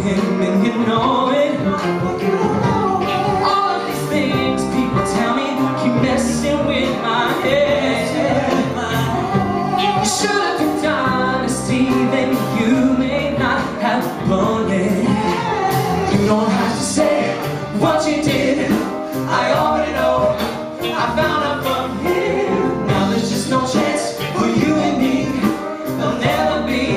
Him and you know it. All of these things people tell me keep messing with my head. You should have picked honesty, then you may not have blown it. You don't have to say what you did, I already know. I found out from here. Now there's just no chance for you and me. There'll never be.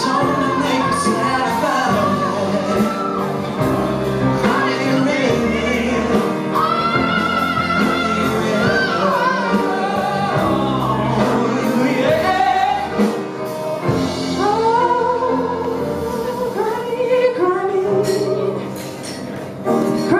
Don't make a stand.